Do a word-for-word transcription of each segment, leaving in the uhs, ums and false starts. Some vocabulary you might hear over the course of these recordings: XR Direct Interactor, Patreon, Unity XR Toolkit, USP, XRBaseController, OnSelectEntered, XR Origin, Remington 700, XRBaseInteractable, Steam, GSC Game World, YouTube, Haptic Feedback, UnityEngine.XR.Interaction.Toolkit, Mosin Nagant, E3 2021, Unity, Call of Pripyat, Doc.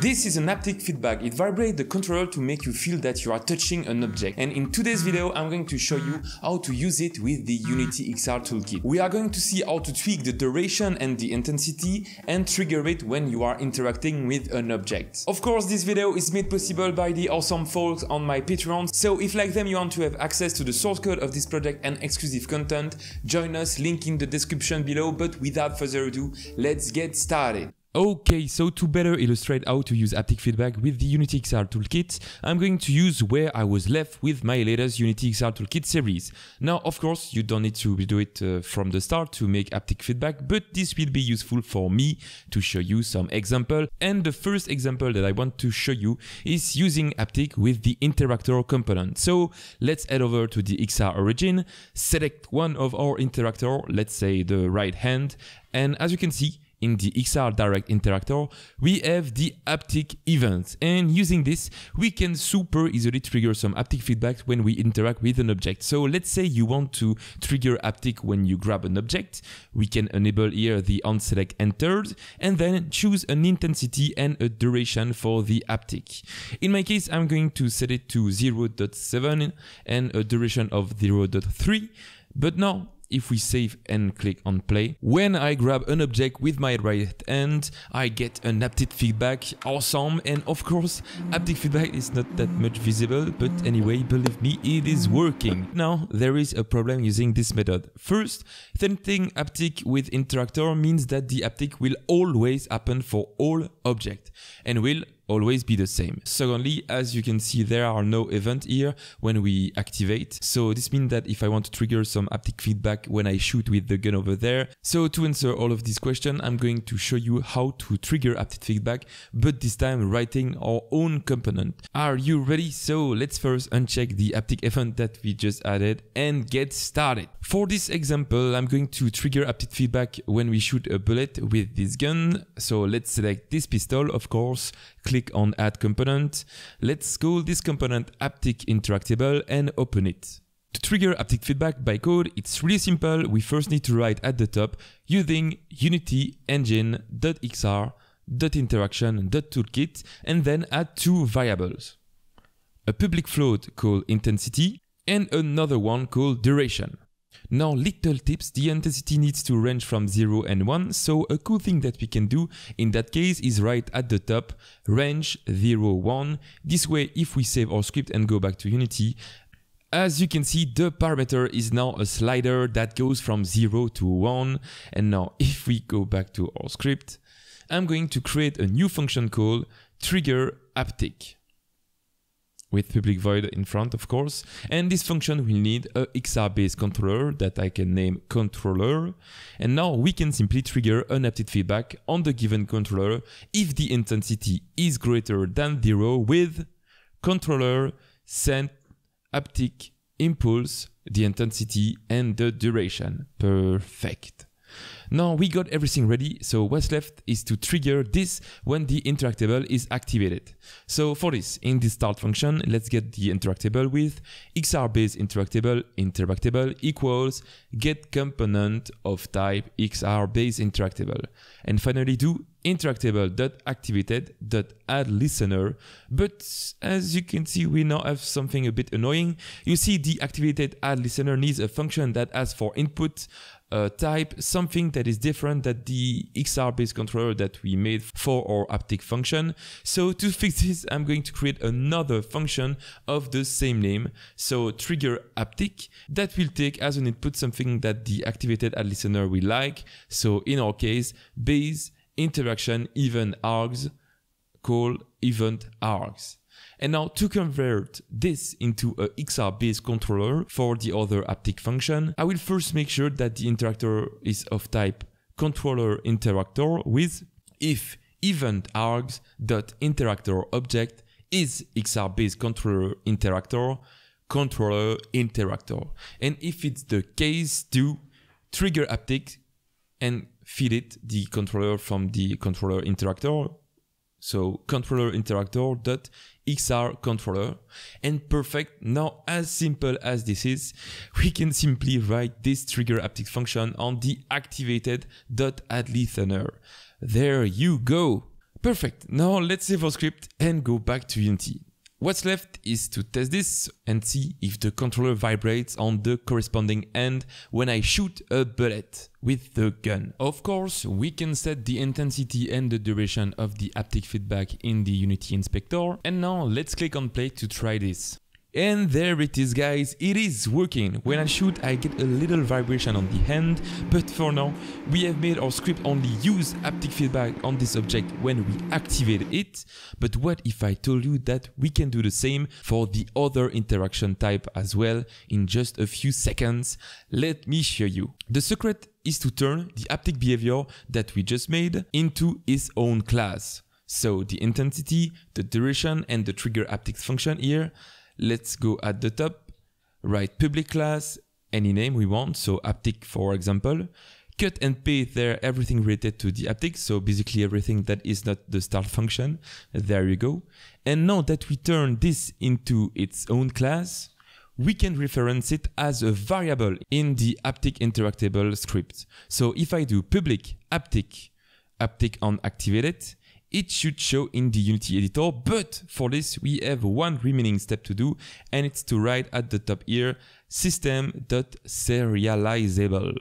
This is an haptic feedback. It vibrates the controller to make you feel that you are touching an object. And in today's video, I'm going to show you how to use it with the Unity X R Toolkit. We are going to see how to tweak the duration and the intensity and trigger it when you are interacting with an object. Of course, this video is made possible by the awesome folks on my Patreon. So if like them you want to have access to the source code of this project and exclusive content, join us, link in the description below. But without further ado, let's get started. Okay, so to better illustrate how to use haptic feedback with the Unity X R Toolkit, I'm going to use where I was left with my latest Unity X R Toolkit series. Now, of course, you don't need to do it uh, from the start to make haptic feedback, but this will be useful for me to show you some example. And the first example that I want to show you is using haptic with the interactor component. So let's head over to the X R Origin, select one of our interactor, let's say the right hand, and as you can see, in the X R Direct Interactor, we have the haptic event, and using this, we can super easily trigger some haptic feedback when we interact with an object. So let's say you want to trigger haptic when you grab an object. We can enable here the OnSelectEntered and then choose an intensity and a duration for the haptic. In my case, I'm going to set it to zero point seven and a duration of zero point three, but now, if we save and click on play, when I grab an object with my right hand, I get an haptic feedback, awesome. And of course, haptic feedback is not that much visible, but anyway, believe me, it is working. Now, there is a problem using this method. First, tempting haptic with interactor means that the haptic will always happen for all objects and will always be the same. Secondly, as you can see, there are no events here when we activate. So this means that if I want to trigger some haptic feedback when I shoot with the gun over there. So to answer all of these questions, I'm going to show you how to trigger haptic feedback, but this time writing our own component. Are you ready? So let's first uncheck the haptic event that we just added and get started. For this example, I'm going to trigger haptic feedback when we shoot a bullet with this gun. So let's select this pistol, of course, click on add component. Let's call this component haptic interactable and open it. To trigger haptic feedback by code, it's really simple. We first need to write at the top using UnityEngine.X R.Interaction.Toolkit and then add two variables. A public float called intensity and another one called duration. Now, little tips, the intensity needs to range from zero and one, so a cool thing that we can do in that case is write at the top range zero, one. This way, if we save our script and go back to Unity, as you can see, the parameter is now a slider that goes from zero to one. And now, if we go back to our script, I'm going to create a new function called trigger haptic, with public void in front, of course. And this function will need a XRBaseController that I can name controller. And now we can simply trigger an haptic feedback on the given controller if the intensity is greater than zero with controller send haptic impulse, the intensity and the duration. Perfect. Now we got everything ready, so what's left is to trigger this when the interactable is activated. So for this, in the start function, let's get the interactable with XRBaseInteractable interactable equals get component of type XRBaseInteractable. And finally do interactable.activated.addListener. But as you can see, we now have something a bit annoying. You see, the activated addListener needs a function that asks for input Uh, type, something that is different than the XRBaseController that we made for our haptic function. So to fix this, I'm going to create another function of the same name, so trigger haptic, that will take as an input something that the activated ad listener will like. So in our case, BaseInteractionEventArgs call eventArgs. And now to convert this into a XRBaseController for the other haptic function, I will first make sure that the interactor is of type ControllerInteractor with if eventArgs.InteractorObject is XRBaseControllerInteractor ControllerInteractor. And if it's the case, do trigger haptic and feed it the controller from the ControllerInteractor. So ControllerInteractor.XRController. And perfect. Now, as simple as this is, we can simply write this trigger haptic function on the activated.addListener. There you go. Perfect. Now let's save our script and go back to Unity. What's left is to test this and see if the controller vibrates on the corresponding end when I shoot a bullet with the gun. Of course, we can set the intensity and the duration of the haptic feedback in the Unity inspector. And now let's click on play to try this. And there it is, guys, it is working. When I shoot, I get a little vibration on the hand, but for now, we have made our script only use haptic feedback on this object when we activate it. But what if I told you that we can do the same for the other interaction type as well in just a few seconds? Let me show you. The secret is to turn the haptic behavior that we just made into its own class. So the intensity, the duration, and the trigger haptics function here. Let's go at the top, write public class, any name we want, so haptic for example. Cut and paste there everything related to the haptic, so basically everything that is not the start function. There you go. And now that we turn this into its own class, we can reference it as a variable in the haptic interactable script. So if I do public haptic, haptic on activated, it should show in the Unity editor, but for this we have one remaining step to do, and it's to write at the top here system.serializable.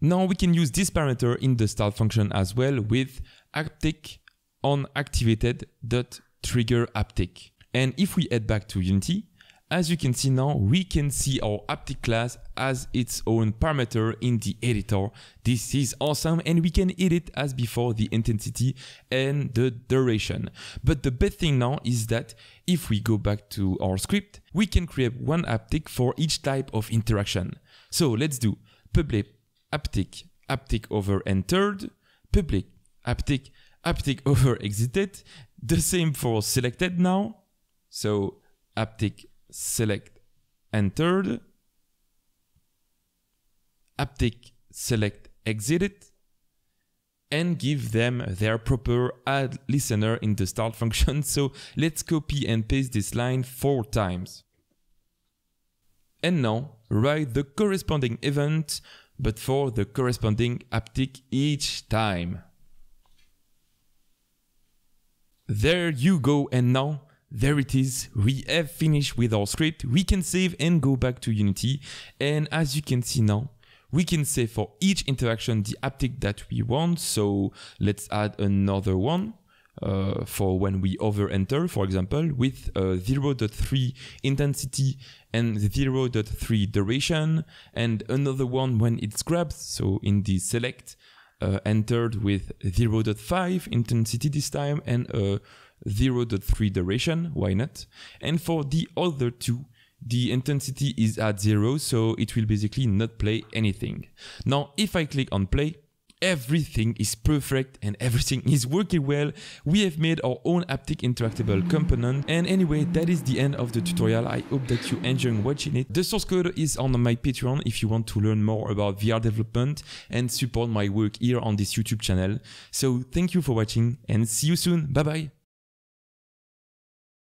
Now we can use this parameter in the start function as well with haptic on activated.trigger haptic. And if we head back to Unity, as you can see now, we can see our haptic class as its own parameter in the editor. This is awesome, and we can edit as before the intensity and the duration. But the best thing now is that if we go back to our script, we can create one haptic for each type of interaction. So let's do public haptic, haptic over entered, public haptic, haptic over exited. The same for selected now. So haptic select entered, haptic select exited, and give them their proper add listener in the start function. So let's copy and paste this line four times. And now write the corresponding event, but for the corresponding haptic each time. There you go, and now there it is, we have finished with our script. We can save and go back to Unity, and as you can see now, we can save for each interaction the haptic that we want. So let's add another one uh, for when we over enter, for example, with uh, zero point three intensity and zero point three duration, and another one when it's grabbed, so in the select uh, entered with zero point five intensity this time and uh, zero point three duration, why not? And for the other two, the intensity is at zero, so it will basically not play anything. Now, if I click on play, everything is perfect and everything is working well. We have made our own haptic interactable component. And anyway, that is the end of the tutorial. I hope that you enjoyed watching it. The source code is on my Patreon if you want to learn more about V R development and support my work here on this YouTube channel. So thank you for watching and see you soon. Bye bye.